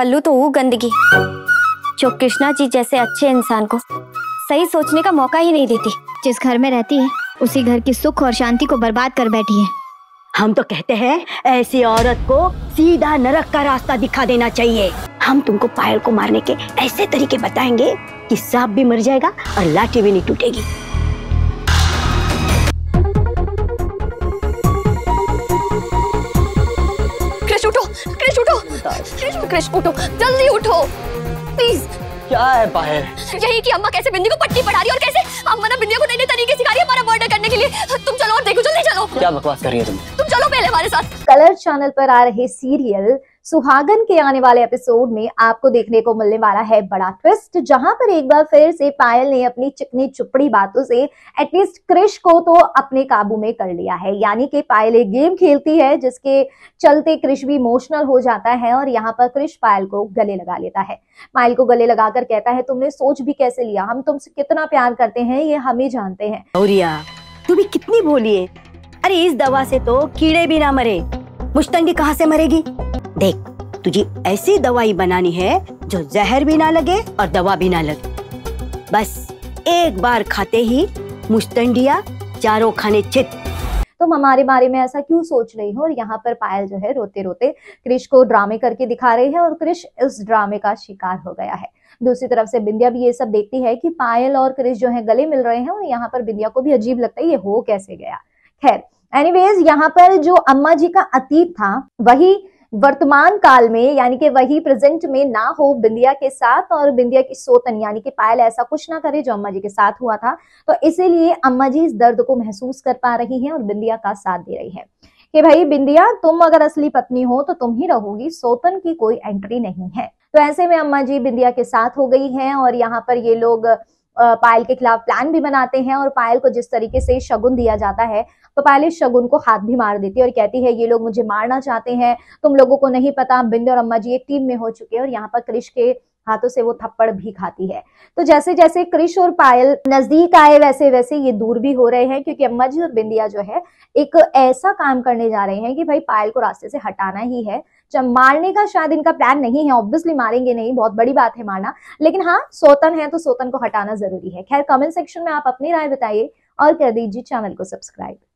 पल्लू तो वो गंदगी जो कृष्णा जी जैसे अच्छे इंसान को सही सोचने का मौका ही नहीं देती। जिस घर में रहती है उसी घर की सुख और शांति को बर्बाद कर बैठी है। हम तो कहते हैं ऐसी औरत को सीधा नरक का रास्ता दिखा देना चाहिए। हम तुमको पायल को मारने के ऐसे तरीके बताएंगे कि सांप भी मर जाएगा और लाठी भी नहीं टूटेगी। कृष उठो, कृष उठो, कृष उठो, जल्दी उठो प्लीज। क्या है पायल? यही कि अम्मा कैसे बिंदी को पट्टी पढ़ा रही है और कैसे अम्मा ने बिंदिया को नए नए तरीके सिखा रही है हमारा मर्डर करने के लिए। तुम चलो और देखो, जल्दी चलो। क्या बकवास कर रही है तुम चलो पहले हमारे साथ। कलर चैनल पर आ रहे सीरियल सुहागन के आने वाले एपिसोड में आपको देखने को मिलने वाला है बड़ा ट्विस्ट, जहां पर एक बार फिर से पायल ने अपनी चिकनी चुपड़ी बातों से एटलीस्ट क्रिश को तो अपने काबू में कर लिया है। यानी कि पायल एक गेम खेलती है जिसके चलते क्रिश भी इमोशनल हो जाता है और यहाँ पर क्रिश पायल को गले लगा लेता है। पायल को गले लगाकर कहता है तुमने सोच भी कैसे लिया, हम तुमसे कितना प्यार करते हैं ये हमें जानते हैं। गौरिया तू भी कितनी भोली है, अरे इस दवा से तो कीड़े भी ना मरे, मुश्तंगी कहाँ से मरेगी। देख तुझे ऐसी दवाई बनानी है जो जहर भी ना लगे और दवा भी ना लगे, बस एक बार खाते ही मुश्तंडिया चारों खाने चित। तुम हमारे बारे में ऐसा क्यों सोच रही हो। और यहाँ पर पायल जो है रोते रोते क्रिश को ड्रामे करके दिखा रही है और क्रिश इस ड्रामे का शिकार हो गया है। दूसरी तरफ से बिंदिया भी ये सब देखती है कि पायल और क्रिश जो है गले मिल रहे हैं और यहाँ पर बिंदिया को भी अजीब लगता है ये हो कैसे गया। खैर एनीवेज यहाँ पर जो अम्मा जी का अतीत था वही वर्तमान काल में यानी कि वही प्रेजेंट में ना हो बिंदिया के साथ, और बिंदिया की सोतन यानी कि पायल ऐसा कुछ ना करे जो अम्मा जी के साथ हुआ था। तो इसीलिए अम्मा जी इस दर्द को महसूस कर पा रही हैं और बिंदिया का साथ दे रही है कि भाई बिंदिया तुम अगर असली पत्नी हो तो तुम ही रहोगी, सोतन की कोई एंट्री नहीं है। तो ऐसे में अम्मा जी बिंदिया के साथ हो गई है और यहाँ पर ये लोग पायल के खिलाफ प्लान भी बनाते हैं और पायल को जिस तरीके से शगुन दिया जाता है तो पायल इस शगुन को हाथ भी मार देती है और कहती है ये लोग मुझे मारना चाहते हैं, तुम लोगों को नहीं पता बिंदु और अम्मा जी एक टीम में हो चुके हैं। और यहाँ पर क्रिश के हाथों से वो थप्पड़ भी खाती है। तो जैसे जैसे क्रिश और पायल नजदीक आए वैसे वैसे ये दूर भी हो रहे हैं, क्योंकि अम्मा जी और बिंदिया जो है एक ऐसा काम करने जा रहे हैं कि भाई पायल को रास्ते से हटाना ही है। जब मारने का शायद इनका प्लान नहीं है, ऑब्वियसली मारेंगे नहीं, बहुत बड़ी बात है मारना, लेकिन हाँ सोतन है तो सोतन को हटाना जरूरी है। खैर कमेंट सेक्शन में आप अपनी राय बताइए और कर दीजिए चैनल को सब्सक्राइब।